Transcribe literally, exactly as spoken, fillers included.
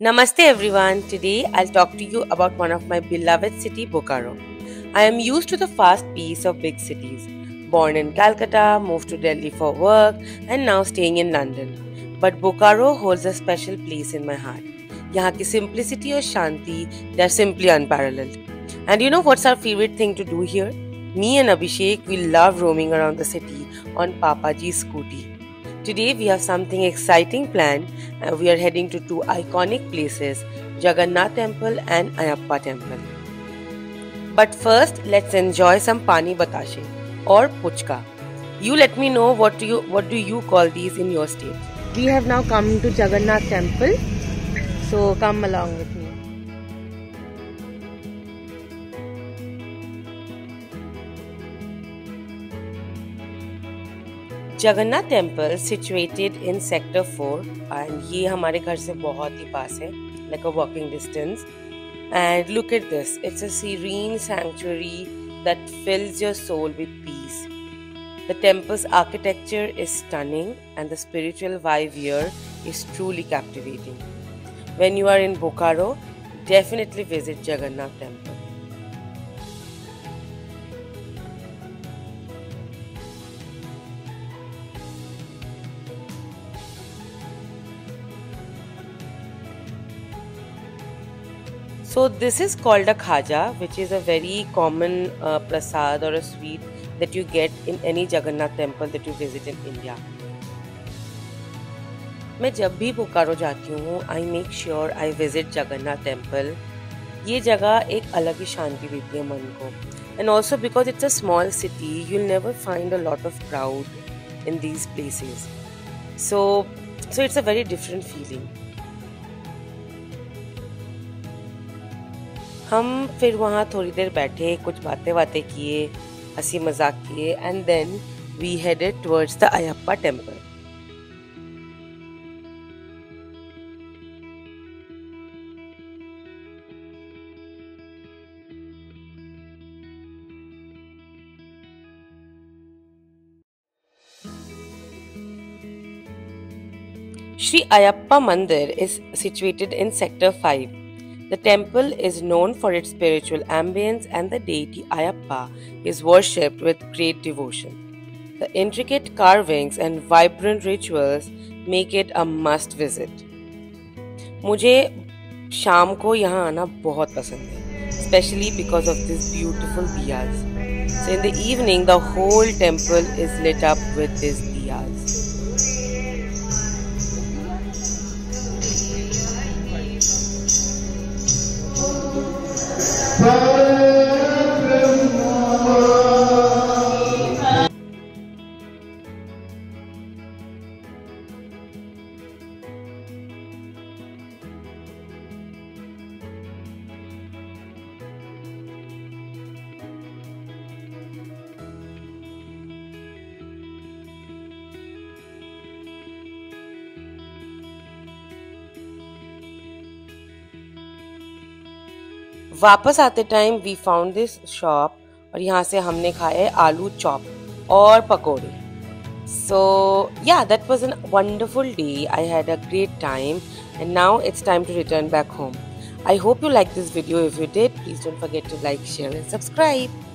Namaste everyone, today I'll talk to you about one of my beloved city, Bokaro. I am used to the fast pace of big cities. Born in Calcutta, moved to Delhi for work and now staying in London. But Bokaro holds a special place in my heart. Yahan ki simplicity aur shanti, they are simply unparalleled. And you know what's our favorite thing to do here? Me and Abhishek, we love roaming around the city on Papaji's scooty. Today we have something exciting planned and we are heading to two iconic places, Jagannath Temple and Ayappa Temple. But first, let's enjoy some Pani Batashe or Puchka. You let me know what do you, what do you call these in your state. We have now come to Jagannath Temple, so come along with me. Jagannath temple situated in sector four and ये हमारे घर से बहुत ही पास है like a walking distance and look at this it's a serene sanctuary that fills your soul with peace the temple's architecture is stunning and the spiritual vibe here is truly captivating when you are in Bokaro definitely visit Jagannath temple. So this is called a khaja, which is a very common uh, prasad or a sweet that you get in any Jagannath temple that you visit in India. मैं जब भी बोकारो जाती हूँ, I make sure I visit Jagannath temple. ये जगह एक अलग ही शांति देती है मन को. And also because it's a small city, you'll never find a lot of crowd in these places. So, so it's a very different feeling. हम फिर वहाँ थोड़ी देर बैठे कुछ बातें बातें किए हंसी मजाक किए and then we headed towards the Ayyappa temple. Shri Ayyappa mandir is situated in sector five. The temple is known for its spiritual ambience and the deity Ayappa is worshipped with great devotion. The intricate carvings and vibrant rituals make it a must visit. मुझे शाम को यहाँ आना बहुत पसंद है, especially because of these beautiful diyas. So in the evening, the whole temple is lit up with these diyas. वापस आते time we found this shop और यहाँ से हमने खाए आलू चॉप और पकोड़े. So yeah that was an wonderful day. I had a great time and now it's time to return back home. I hope you like this video. If you did, please don't forget to like share and subscribe.